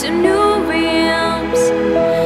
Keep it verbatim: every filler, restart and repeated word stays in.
to new realms.